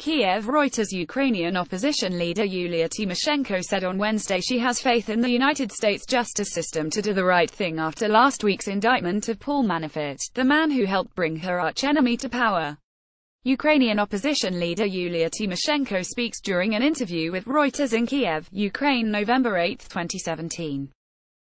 Kiev. Reuters. Ukrainian opposition leader Yulia Tymoshenko said on Wednesday she has faith in the United States justice system to do the right thing after last week's indictment of Paul Manafort, the man who helped bring her archenemy to power. Ukrainian opposition leader Yulia Tymoshenko speaks during an interview with Reuters in Kiev, Ukraine, November 8, 2017.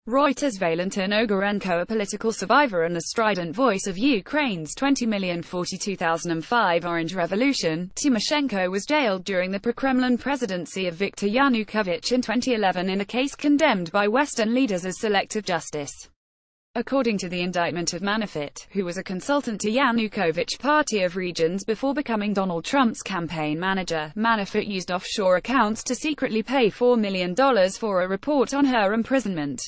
Reuters. Valentin Ogorenko, a political survivor and a strident voice of Ukraine's 20,042,005 Orange Revolution, Tymoshenko was jailed during the pro-Kremlin presidency of Viktor Yanukovych in 2011 in a case condemned by Western leaders as selective justice. According to the indictment of Manafort, who was a consultant to Yanukovych's Party of Regions before becoming Donald Trump's campaign manager, Manafort used offshore accounts to secretly pay $4 million for a report on her imprisonment.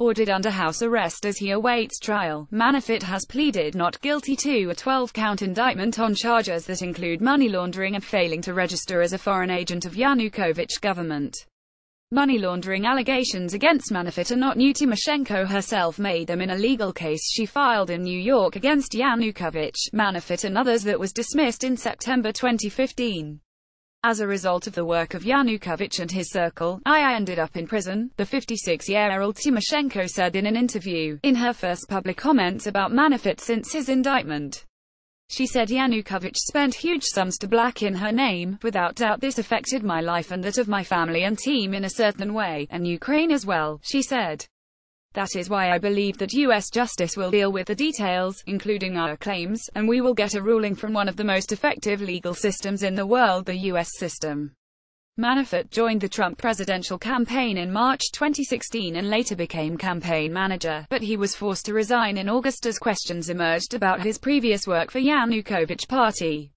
Ordered under house arrest as he awaits trial, Manafort has pleaded not guilty to a 12-count indictment on charges that include money laundering and failing to register as a foreign agent of Yanukovych's government. Money laundering allegations against Manafort are not new. Tymoshenko herself made them in a legal case she filed in New York against Yanukovych, Manafort and others that was dismissed in September 2015. As a result of the work of Yanukovych and his circle, I ended up in prison, the 56-year-old Tymoshenko said in an interview, in her first public comments about Manafort since his indictment. She said Yanukovych spent huge sums to blacken her name. Without doubt this affected my life and that of my family and team in a certain way, and Ukraine as well, she said. That is why I believe that U.S. justice will deal with the details, including our claims, and we will get a ruling from one of the most effective legal systems in the world, the U.S. system. Manafort joined the Trump presidential campaign in March 2016 and later became campaign manager, but he was forced to resign in August as questions emerged about his previous work for Yanukovych's party.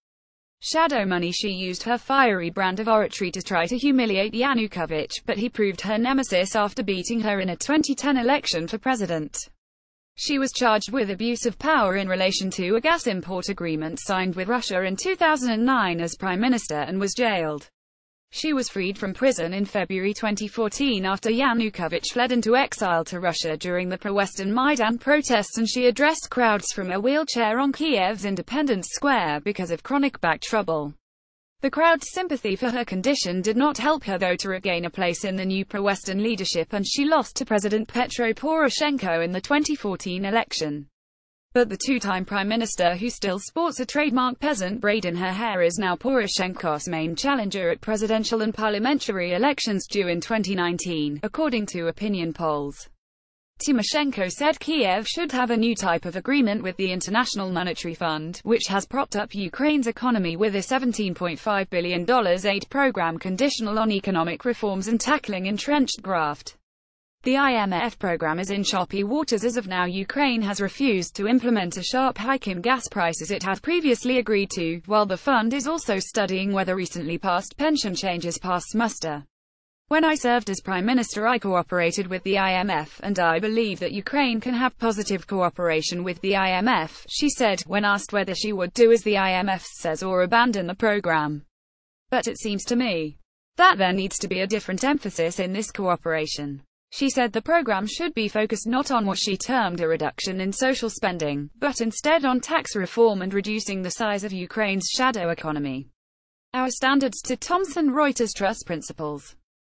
Shadow money. She used her fiery brand of oratory to try to humiliate Yanukovych, but he proved her nemesis after beating her in a 2010 election for president. She was charged with abuse of power in relation to a gas import agreement signed with Russia in 2009 as prime minister and was jailed. She was freed from prison in February 2014 after Yanukovych fled into exile to Russia during the pro-Western Maidan protests, and she addressed crowds from a wheelchair on Kiev's Independence Square because of chronic back trouble. The crowd's sympathy for her condition did not help her, though, to regain a place in the new pro-Western leadership, and she lost to President Petro Poroshenko in the 2014 election. But the two-time prime minister, who still sports a trademark peasant braid in her hair, is now Poroshenko's main challenger at presidential and parliamentary elections due in 2019, according to opinion polls. Tymoshenko said Kiev should have a new type of agreement with the International Monetary Fund, which has propped up Ukraine's economy with a $17.5 billion aid program conditional on economic reforms and tackling entrenched graft. The IMF program is in choppy waters as of now. Ukraine has refused to implement a sharp hike in gas prices it had previously agreed to, while the fund is also studying whether recently passed pension changes pass muster. When I served as prime minister, I cooperated with the IMF, and I believe that Ukraine can have positive cooperation with the IMF, she said, when asked whether she would do as the IMF says or abandon the program. But it seems to me that there needs to be a different emphasis in this cooperation. She said the program should be focused not on what she termed a reduction in social spending, but instead on tax reform and reducing the size of Ukraine's shadow economy. Our standards to Thomson Reuters Trust Principles.